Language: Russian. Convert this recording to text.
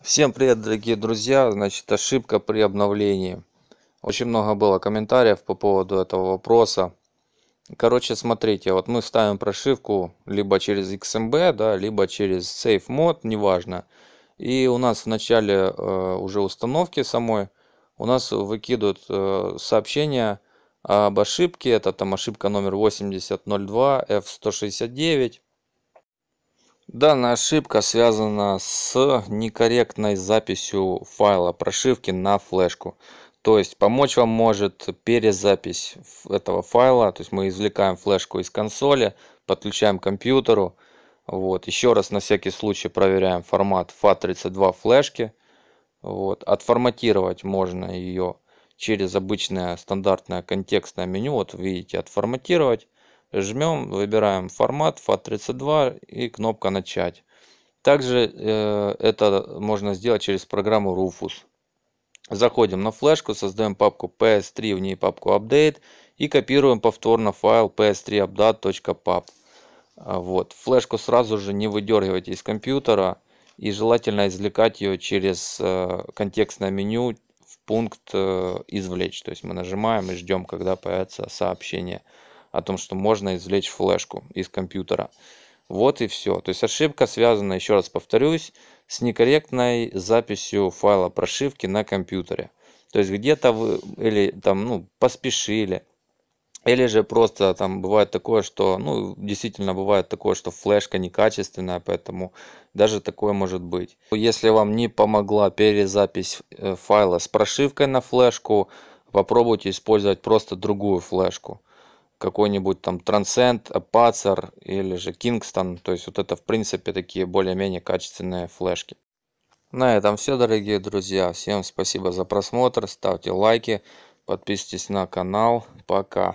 Всем привет, дорогие друзья! Значит, ошибка при обновлении. Очень много было комментариев по поводу этого вопроса. Короче, смотрите, вот мы ставим прошивку либо через XMB, да, либо через Safe Mode, неважно. И у нас в начале уже установки самой у нас выкидывают сообщение об ошибке. Это там ошибка номер 8002F169. Данная ошибка связана с некорректной записью файла прошивки на флешку. То есть помочь вам может перезапись этого файла. То есть мы извлекаем флешку из консоли, подключаем к компьютеру. Вот. Еще раз на всякий случай проверяем формат FAT32 флешки. Вот. Отформатировать можно ее через обычное стандартное контекстное меню. Вот видите, отформатировать. Жмем, выбираем формат FAT32 и кнопка «Начать». Также это можно сделать через программу Rufus. Заходим на флешку, создаем папку PS3, в ней папку Update и копируем повторно файл PS3UPDAT.PUP. Вот. Флешку сразу же не выдергивайте из компьютера и желательно извлекать ее через контекстное меню в пункт «Извлечь». То есть мы нажимаем и ждем, когда появится сообщение о том, что можно извлечь флешку из компьютера. Вот и все. То есть ошибка связана, еще раз повторюсь, с некорректной записью файла прошивки на компьютере. То есть где-то вы или там поспешили, или же просто там бывает такое, что действительно бывает такое, что флешка некачественная, поэтому даже такое может быть. Если вам не помогла перезапись файла с прошивкой на флешку, попробуйте использовать просто другую флешку. Какой-нибудь там Transcend, Apacer или же Kingston. То есть вот это в принципе такие более-менее качественные флешки. На этом все, дорогие друзья. Всем спасибо за просмотр. Ставьте лайки. Подписывайтесь на канал. Пока.